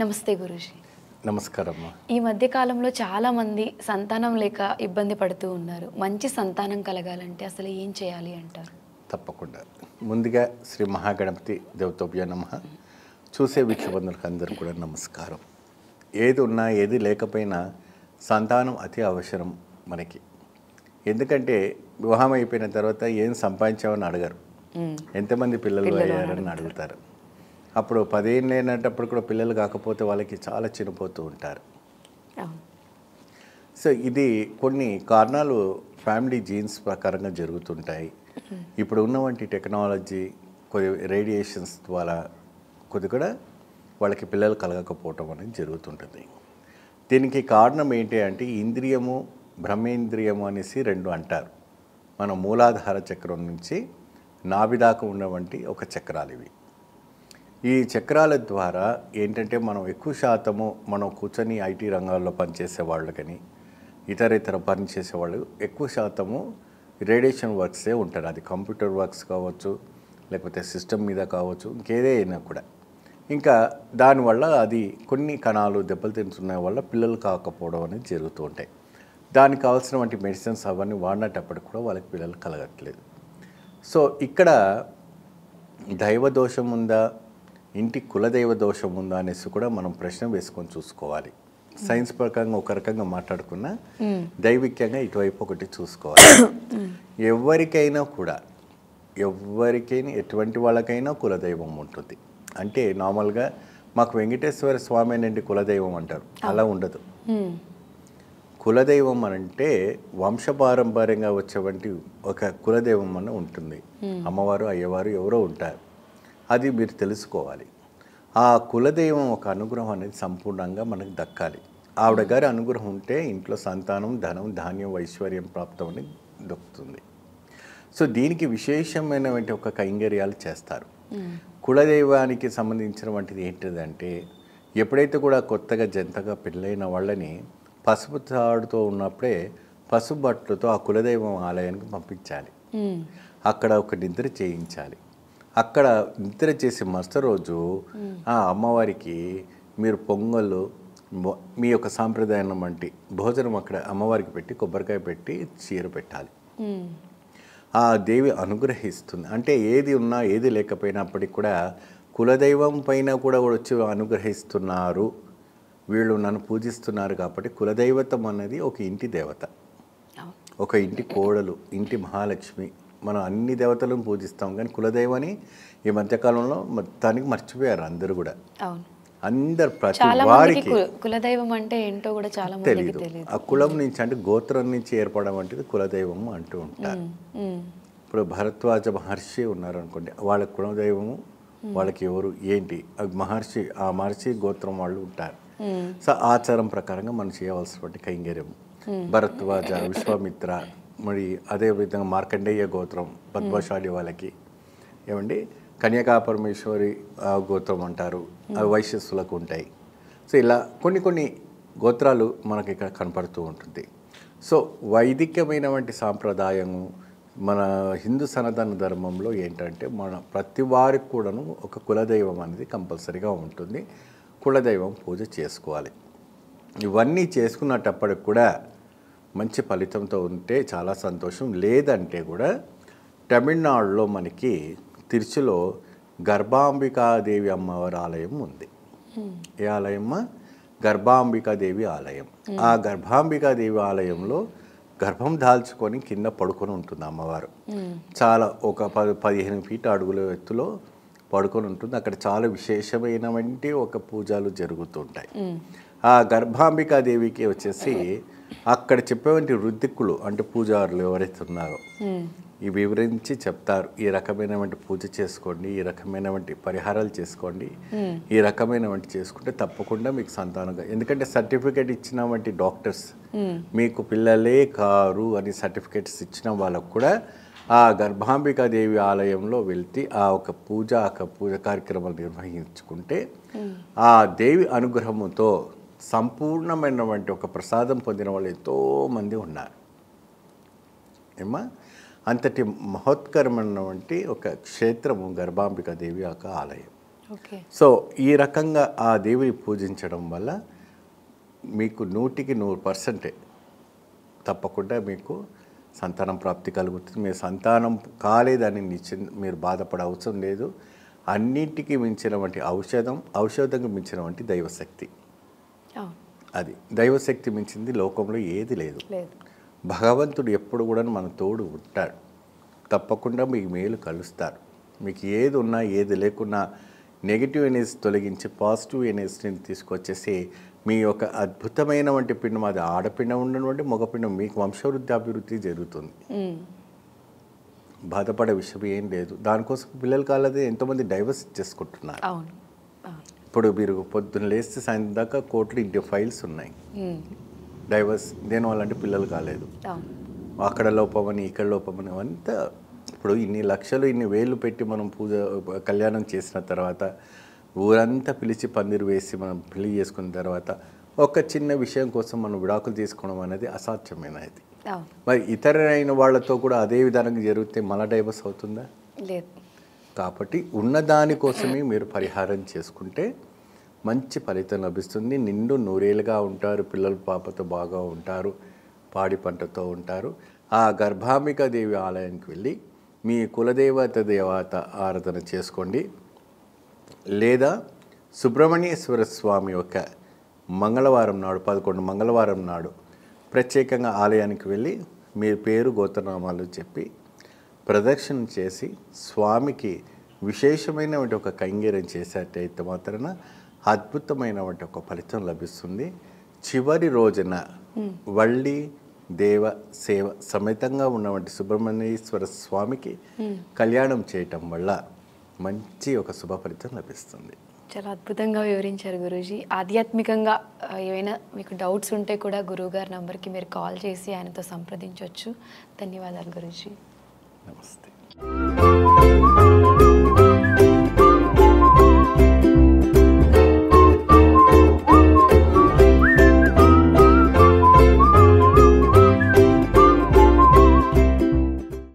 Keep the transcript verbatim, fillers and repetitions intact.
నమస్తే గురుజీ. నమస్కారం. ఈ మధ్య కాలంలో చాలా మంది సంతానం లేక ఇబ్బంది పడుతూ ఉన్నారు. మంచి సంతానం కలగాలంటే అసలు ఏం చేయాలి అంటారు? తప్పకుండా ముందుగా శ్రీ మహాగణపతి దేవతోభ్యో నమః. చూసే వీక్షబంధులకు అందరూ కూడా నమస్కారం. ఏది ఉన్నా ఏది లేకపోయినా సంతానం అతి అవసరం మనకి. ఎందుకంటే వివాహం అయిపోయిన తర్వాత ఏం సంపాదించామని అడగరు, ఎంతమంది పిల్లలు అయ్యారని అడుగుతారు. అప్పుడు పదేళ్ళు అయినప్పుడు కూడా పిల్లలు కాకపోతే వాళ్ళకి చాలా చినిపోతూ ఉంటారు. సో ఇది కొన్ని కారణాలు ఫ్యామిలీ జీన్స్ ప్రకారంగా జరుగుతుంటాయి. ఇప్పుడు ఉన్నవంటి టెక్నాలజీ, కొద్ది రేడియేషన్స్ ద్వారా కొద్ది కూడా వాళ్ళకి పిల్లలు కలగకపోవటం అనేది జరుగుతుంటుంది. దీనికి కారణం ఏంటి అంటే ఇంద్రియము బ్రహ్మేంద్రియము అనేసి రెండు అంటారు. మన మూలాధార చక్రం నుంచి నాభిదాకా ఉన్నవంటి ఒక చక్రాలు ఇవి. ఈ చక్రాల ద్వారా ఏంటంటే మనం ఎక్కువ శాతము మనం కూర్చొని ఐటీ రంగాల్లో పనిచేసే వాళ్ళు కానీ ఇతర ఇతర పనిచేసే వాళ్ళు ఎక్కువ శాతము రేడియేషన్ వర్క్సే ఉంటారు. అది కంప్యూటర్ వర్క్స్ కావచ్చు, లేకపోతే సిస్టమ్ మీద కావచ్చు, ఇంకేదే అయినా కూడా. ఇంకా దానివల్ల అది కొన్ని కణాలు దెబ్బతింటున్న వల్ల పిల్లలు కాకపోవడం అనేది జరుగుతూ ఉంటాయి. దానికి కావాల్సినటువంటి మెడిసిన్స్ అవన్నీ వాడినప్పుడు కూడా వాళ్ళకి పిల్లలు కలగట్లేదు. సో ఇక్కడ దైవదోషం ఉందా, ఇంటి కులదైవ దోషం ఉందా అనేసి కూడా మనం ప్రశ్న వేసుకొని చూసుకోవాలి. సైన్స్ ప్రకారంగా ఒక రకంగా మాట్లాడుకున్నా దైవికంగా ఇటువైపు ఒకటి చూసుకోవాలి. ఎవరికైనా కూడా ఎవరికైనా ఎటువంటి వాళ్ళకైనా కులదైవం ఉంటుంది. అంటే నార్మల్గా మాకు వెంకటేశ్వర స్వామి అనేటి కులదైవం అంటారు, అలా ఉండదు. కులదైవం అనంటే వంశపారంపర్యంగా వచ్చేవంటి ఒక కులదైవం అని ఉంటుంది. అమ్మవారు అయ్యవారు ఎవరో ఉంటారు, అది మీరు తెలుసుకోవాలి. ఆ కులదైవం ఒక అనుగ్రహం అనేది సంపూర్ణంగా మనకు దక్కాలి. ఆవిడ గారి అనుగ్రహం ఉంటే ఇంట్లో సంతానం, ధనం, ధాన్యం, ఐశ్వర్యం ప్రాప్తం అనేది దొరుకుతుంది. సో దీనికి విశేషమైనటువంటి ఒక కైంకర్యాలు చేస్తారు. కులదైవానికి సంబంధించిన వంటిది ఏంటిదంటే, ఎప్పుడైతే కూడా కొత్తగా జంతగా పెళ్ళైన వాళ్ళని పసుపు తాడుతో ఉన్నప్పుడే పసుపు బట్టలతో ఆ కులదైవం ఆలయానికి పంపించాలి. అక్కడ ఒక నిద్ర చేయించాలి. అక్కడ నిద్ర చేసి మరుసటి రోజు ఆ అమ్మవారికి మీరు పొంగళ్ళు, మీ యొక్క సాంప్రదాయం వంటి భోజనం అక్కడ అమ్మవారికి పెట్టి కొబ్బరికాయ పెట్టి చీర పెట్టాలి. ఆ దేవి అనుగ్రహిస్తుంది. అంటే ఏది ఉన్నా ఏది లేకపోయినప్పటికీ కూడా కులదైవం పైన కూడా వచ్చి అనుగ్రహిస్తున్నారు, వీళ్ళు నన్ను పూజిస్తున్నారు కాబట్టి కులదైవతం అనేది ఒక ఇంటి దేవత, ఒక ఇంటి కోడలు, ఇంటి మహాలక్ష్మి. మనం అన్ని దేవతలను పూజిస్తాం, కానీ కులదైవాన్ని ఈ మధ్యకాలంలో మొత్తానికి మర్చిపోయారు అందరూ కూడా. అందరు ప్రతి వారికి కులదైవం అంటే ఏంటో కూడా చాలా తెలియదు. ఆ కులం నుంచి అంటే గోత్రం నుంచి ఏర్పడడం అంటే కులదైవం అంటూ ఉంటారు. ఇప్పుడు భరద్వాజ మహర్షి ఉన్నారు అనుకోండి, వాళ్ళ కులదైవము వాళ్ళకి ఎవరు ఏంటి, మహర్షి ఆ మహర్షి గోత్రం వాళ్ళు ఉంటారు. సో ఆచారం ప్రకారంగా మనం చేయవలసినటువంటి కైంకర్యం. భరద్వాజ, విశ్వామిత్ర, మరి అదేవిధంగా మార్కండేయ గోత్రం పద్మశాలి వాళ్ళకి ఏమండి కన్యకా పరమేశ్వరి గోత్రం అంటారు, అవి వైశ్యస్సులకు ఉంటాయి. సో ఇలా కొన్ని కొన్ని గోత్రాలు మనకి ఇక్కడ కనపడుతూ ఉంటుంది. సో వైదికమైనటువంటి సాంప్రదాయము మన హిందూ సనాతన ధర్మంలో ఏంటంటే మన ప్రతి వారికి కూడాను ఒక కులదైవం అనేది కంపల్సరీగా ఉంటుంది. కులదైవం పూజ చేసుకోవాలి. ఇవన్నీ చేసుకున్నప్పటికి కూడా మంచి ఫలితంతో ఉంటే చాలా సంతోషం. లేదంటే కూడా తమిళనాడులో మనకి తిరుచిలో గర్భాంబికాదేవి అమ్మవారి ఆలయం ఉంది. ఏ ఆలయమ్మా? గర్భాంబికాదేవి ఆలయం. ఆ గర్భాంబికాదేవి ఆలయంలో గర్భం దాల్చుకొని కింద పడుకొని ఉంటుంది అమ్మవారు. చాలా ఒక పది పదిహేను ఫీట్ అడుగుల ఎత్తులో పడుకొని ఉంటుంది. అక్కడ చాలా విశేషమైనటువంటి ఒక పూజలు జరుగుతుంటాయి. ఆ గర్భాంబికాదేవికి వచ్చేసి అక్కడ చెప్పేవంటి రుద్దిక్కులు అంటే పూజారులు ఎవరైతే ఉన్నారో ఇవి వివరించి చెప్తారు. ఈ రకమైనటువంటి పూజ చేసుకోండి, ఈ రకమైనటువంటి పరిహారాలు చేసుకోండి, ఈ రకమైనటువంటి చేసుకుంటే తప్పకుండా మీకు సంతానంగా, ఎందుకంటే సర్టిఫికేట్ ఇచ్చిన వంటి డాక్టర్స్ మీకు పిల్లలే కారు అని సర్టిఫికేట్స్ ఇచ్చిన వాళ్ళకు కూడా ఆ గర్భాంబికాదేవి ఆలయంలో వెళ్తే ఆ ఒక పూజ ఒక పూజ కార్యక్రమాలు నిర్వహించుకుంటే ఆ దేవి అనుగ్రహంతో సంపూర్ణమైనటువంటి ఒక ప్రసాదం పొందిన వాళ్ళు ఎంతోమంది ఉన్నారు. ఏమా అంతటి మహోత్కరమైనటువంటి ఒక క్షేత్రము గర్భాంబికాదేవి యొక్క ఆలయం. Okay. So, ee rakanga aa devuni poojinchadam valla meeku నూటికి నూరు శాతం తప్పకుండా మీకు సంతానం ప్రాప్తి కలుగుతుంది. మీ సంతానం కాలేదని మీరు బాధపడ అవసరం లేదు. అన్నిటికీ మించిన వంటి ఔషధం, ఔషధంగా మించిన వంటి దైవశక్తి. అది దైవశక్తి మించింది లోకంలో ఏది లేదు. భగవంతుడు ఎప్పుడు కూడా మన తోడు ఉంటాడు. తప్పకుండా మీకు మేలు కలుస్తారు. మీకు ఏది ఉన్నా ఏది లేకున్నా నెగిటివ్ ఎనర్జీ తొలగించి పాజిటివ్ ఎనర్జీని తీసుకొచ్చేసి మీ యొక్క అద్భుతమైన వంటి పిండం, అది ఆడపిండం ఉండటువంటి మగపిండం, మీకు వంశవృద్ధాభివృద్ధి జరుగుతుంది. బాధపడే విషయం ఏం లేదు. దానికోసం పిల్లలు కాలేదు ఎంతోమంది డైవర్స్ చేసుకుంటున్నారు. ఇప్పుడు మీరు పొద్దున్న లేస్తే సాయంత్రం దాకా కోర్టులో ఇంటి ఫైల్స్ ఉన్నాయి. డైవర్స్ దేని వల్ల అంటే పిల్లలు కాలేదు, అక్కడ లోపమని ఇక్కడ లోపమని అంతా. ఇప్పుడు ఇన్ని లక్షలు ఇన్ని వేలు పెట్టి మనం పూజ కళ్యాణం చేసిన తర్వాత, ఊరంతా పిలిచి పందిరు వేసి మనం పెళ్లి చేసుకున్న తర్వాత ఒక చిన్న విషయం కోసం మనం విడాకులు తీసుకోవడం అనేది అసాధ్యమైనది. మరి ఇతరులైన వాళ్ళతో కూడా అదే విధానంగా జరిగితే మన డైవర్స్ అవుతుందా? లేదు. కాబట్టి ఉన్న దానికోసమే మీరు పరిహారం చేసుకుంటే మంచి ఫలితం లభిస్తుంది. నిండు నూరేలుగా ఉంటారు పిల్లలు, పాపతో బాగా ఉంటారు, పాడి పంటతో ఉంటారు. ఆ గర్భాంబిక దేవి ఆలయానికి వెళ్ళి మీ కులదేవత దేవత ఆరాధన చేసుకోండి. లేదా సుబ్రహ్మణ్యేశ్వర స్వామి యొక్క మంగళవారం నాడు, పదకొండు మంగళవారం నాడు ప్రత్యేకంగా ఆలయానికి వెళ్ళి మీ పేరు గోత్రనామాలు చెప్పి ప్రదక్షిణ చేసి స్వామికి విశేషమైనటువంటి ఒక కైంగర్యం చేసేటైతే మాత్రాన అద్భుతమైనటువంటి ఒక ఫలితం లభిస్తుంది. చివరి రోజున వల్లి దేవ సేవ సమేతంగా ఉన్నటువంటి సుబ్రహ్మణ్యేశ్వర స్వామికి కళ్యాణం చేయటం వల్ల మంచి ఒక శుభ ఫలితం లభిస్తుంది. చాలా అద్భుతంగా వివరించారు గురూజీ. ఆధ్యాత్మికంగా ఏమైనా మీకు డౌట్స్ ఉంటే కూడా గురువు గారి నంబర్కి మీరు కాల్ చేసి ఆయనతో సంప్రదించవచ్చు. ధన్యవాదాలు గురూజీ. నమస్తే.